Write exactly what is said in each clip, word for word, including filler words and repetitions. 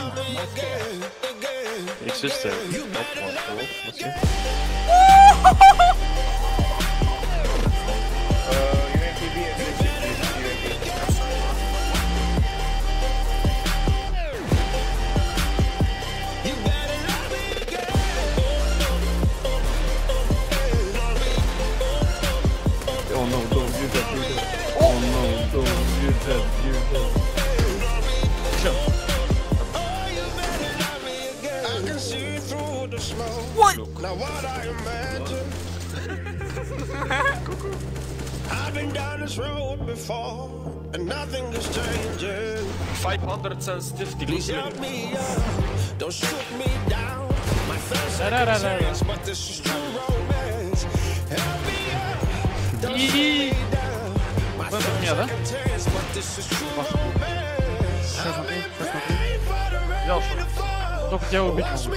Okay. It's just a helpful. What's it? Oh no, don't do that, do that. Oh no, don't do that, do that. Jump. I can see through the smoke. What? Now what I imagine. I've been down this road before, and nothing is changing. five hundred sensitivity. Please help me up. Don't shoot me down. My first experience, but this is true romance. Help me. И вот это мне, да? Сейчас смотри, сейчас смотри. Взял что? Только тебя убить могу.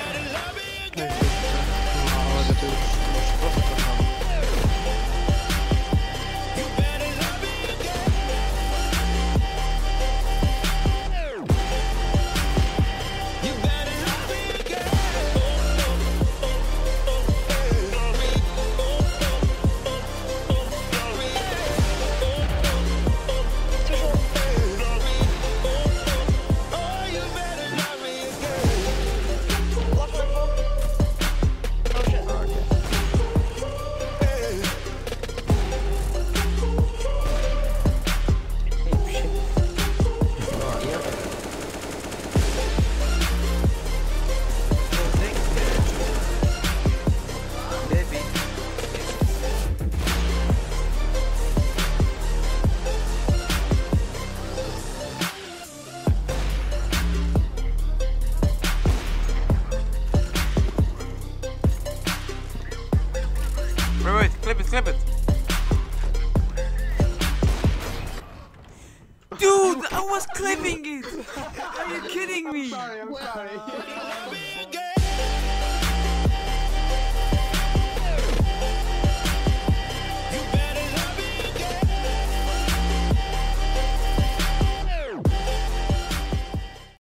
Clip it. Dude, I was clipping it. Are you kidding me? I'm sorry, I'm sorry.